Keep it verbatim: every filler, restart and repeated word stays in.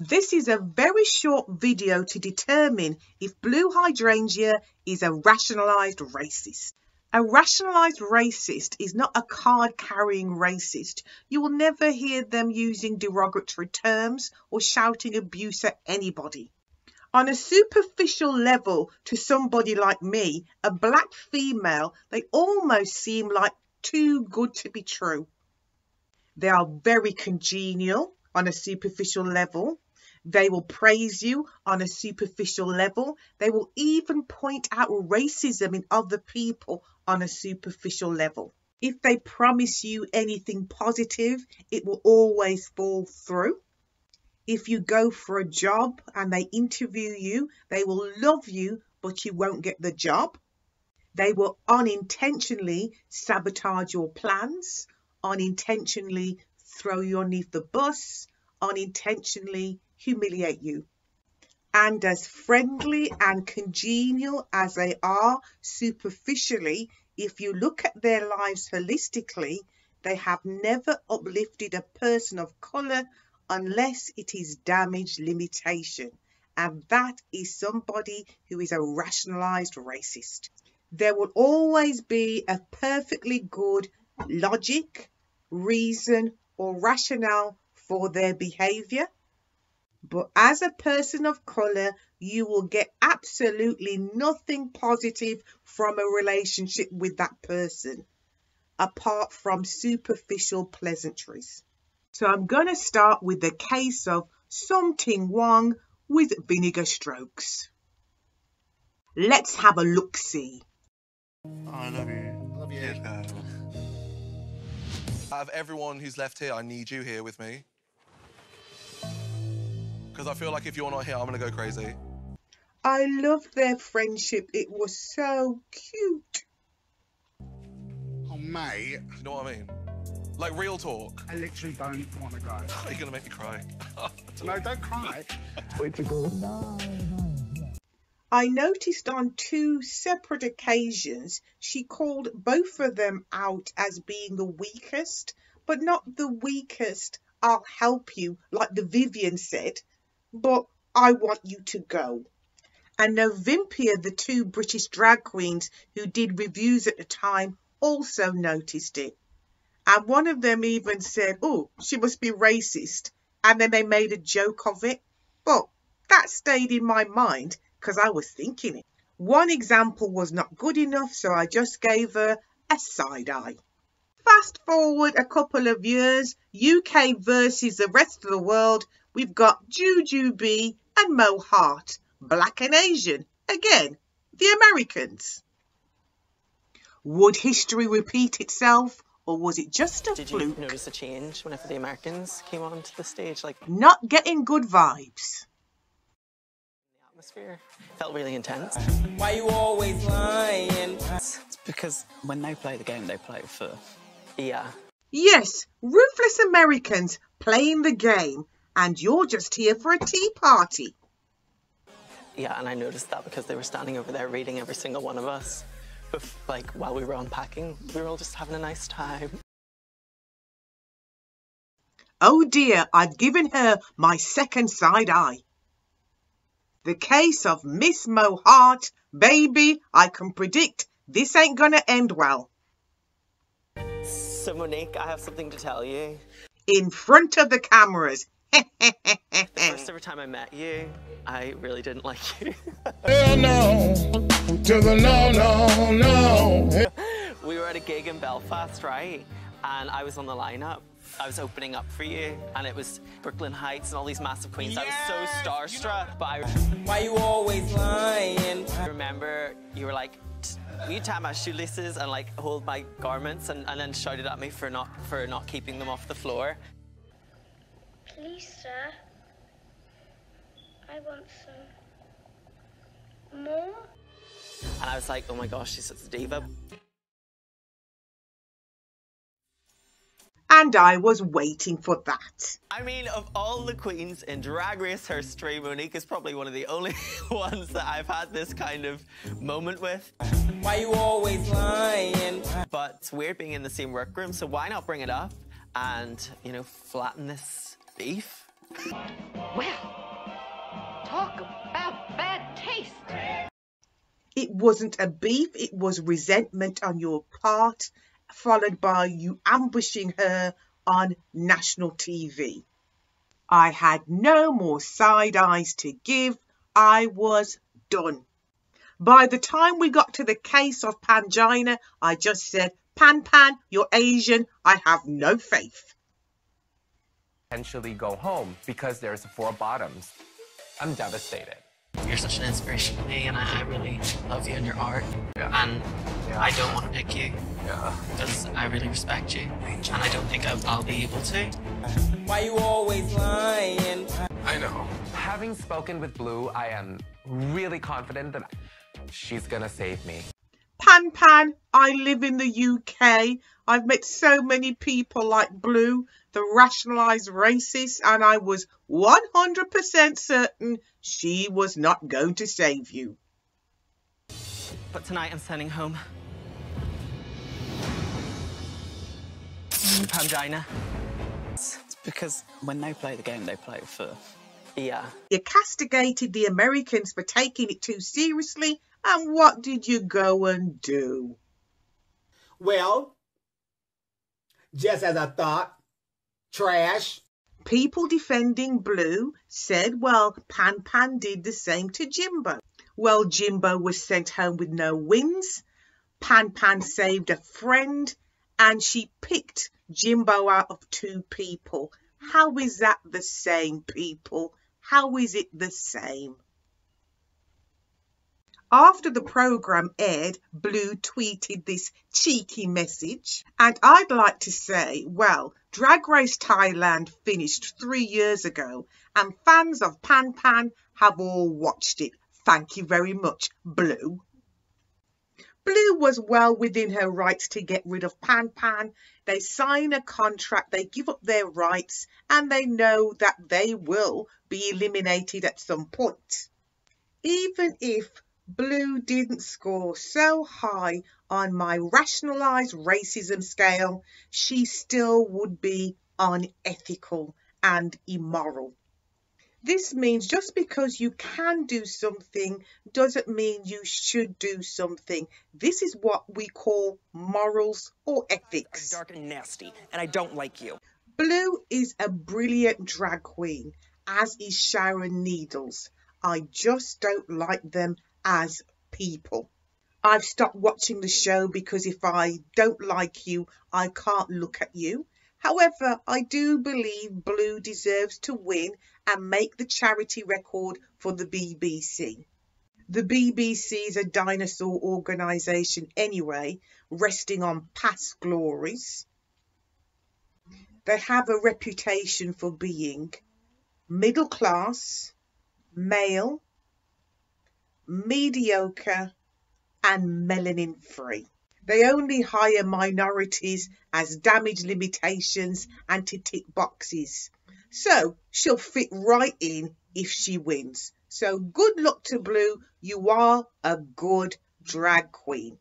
This is a very short video to determine if Blu Hydrangea is a rationalised racist. A rationalised racist is not a card-carrying racist. You will never hear them using derogatory terms or shouting abuse at anybody. On a superficial level, to somebody like me, a black female, they almost seem like too good to be true. They are very congenial on a superficial level. They will praise you on a superficial level. They will even point out racism in other people on a superficial level. If they promise you anything positive, it will always fall through. If you go for a job and they interview you, they will love you, but you won't get the job. They will unintentionally sabotage your plans, unintentionally throw you underneath the bus, unintentionally humiliate you. And as friendly and congenial as they are superficially, if you look at their lives holistically, they have never uplifted a person of colour unless it is damage limitation. And that is somebody who is a rationalised racist. There will always be a perfectly good logic, reason or rationale for their behaviour. But as a person of colour, you will get absolutely nothing positive from a relationship with that person, apart from superficial pleasantries. So I'm going to start with the case of Sum Ting Wong with Vinegar Strokes. Let's have a look-see. Oh, I love you. Love you. Yeah. Out of everyone who's left here, I need you here with me. Because I feel like if you're not here, I'm going to go crazy. I loved their friendship. It was so cute. Oh, mate. You know what I mean? Like, real talk. I literally don't want to go. You're going to make me cry. No, don't cry. Wait to go. No, no, no. I noticed on two separate occasions, she called both of them out as being the weakest, but not the weakest, I'll help you, like the Vivian said. But I want you to go. And Novimpia, the two British drag queens who did reviews at the time, also noticed it. And one of them even said, oh, she must be racist. And then they made a joke of it. But that stayed in my mind because I was thinking it. One example was not good enough, so I just gave her a side eye. Fast forward a couple of years, U K versus the rest of the world. We've got Jujubee and Mo Heart, black and Asian, again, the Americans. Would history repeat itself, or was it just a Did fluke? Did you notice a change whenever the Americans came onto the stage? Like, not getting good vibes. The atmosphere felt really intense. Why are you always lying? It's because when they play the game, they play for, yeah. Yes, ruthless Americans playing the game. And you're just here for a tea party. Yeah, and I noticed that because they were standing over there reading every single one of us. But, like, while we were unpacking, we were all just having a nice time. Oh dear, I've given her my second side eye. The case of Miss Mo Heart, baby, I can predict this ain't gonna end well. So, Monique, I have something to tell you. In front of the cameras. The first ever time I met you, I really didn't like you. Hell no, to the no, no, no. We were at a gig in Belfast, right? And I was on the lineup. I was opening up for you, and it was Brooklyn Heights and all these massive queens. Yeah, I was so starstruck. You know, but I, why are you always lying? I remember you were like, will you tie my shoelaces and like hold my garments, and, and then shouted at me for not for not keeping them off the floor. Please, sir, I want some more. And I was like, oh my gosh, she's such a diva. And I was waiting for that. I mean, of all the queens in Drag Race history, Monique is probably one of the only ones that I've had this kind of moment with. Why are you always lying? But it's weird being in the same workroom, so why not bring it up and, you know, flatten this beef? Well, It wasn't a beef, it was resentment on your part, followed by you ambushing her on national T V. I had no more side eyes to give. I was done. By the time we got to the case of Pangina, I just said, Pan Pan, you're Asian. I have no faith. Potentially go home because there's four bottoms. I'm devastated. You're such an inspiration to me, and I, I really love you and your art. Yeah. And yeah. I don't want to pick you. Yeah. Because I really respect you, and I don't think I'll, I'll be able to. Why you always lying? I know. Having spoken with Blu, I am really confident that she's gonna save me. Pan Pan, I live in the U K. I've met so many people like Blu, the rationalized racist, and I was one hundred percent certain she was not going to save you. But tonight I'm sending home Pangina. It's because when they play the game, they play for... Yeah. You castigated the Americans for taking it too seriously, and what did you go and do? Well, just as I thought, trash. People defending Blu said, well, Pan Pan did the same to Jimbo. Well, Jimbo was sent home with no wins. Pan Pan saved a friend, and she picked Jimbo out of two people. How is that the same, people? How is it the same? After the programme aired, Blu tweeted this cheeky message. And I'd like to say, well, Drag Race Thailand finished three years ago, and fans of Pan Pan have all watched it. Thank you very much, Blu. Blu was well within her rights to get rid of Pan Pan. They sign a contract, they give up their rights, and they know that they will be eliminated at some point. Even if Blu didn't score so high on my rationalized racism scale, she still would be unethical and immoral. This means just because you can do something doesn't mean you should do something. This is what we call morals or ethics. Dark and nasty, and I don't like you. Blu is a brilliant drag queen, as is Sharon Needles. I just don't like them as people. I've stopped watching the show because if I don't like you, I can't look at you. However, I do believe Blu deserves to win and make the charity record for the B B C. The B B C is a dinosaur organisation anyway, resting on past glories. They have a reputation for being middle class, male, mediocre and melanin free. They only hire minorities as damage limitations and to tick boxes. So she'll fit right in if she wins. So good luck to Blu. You are a good drag queen.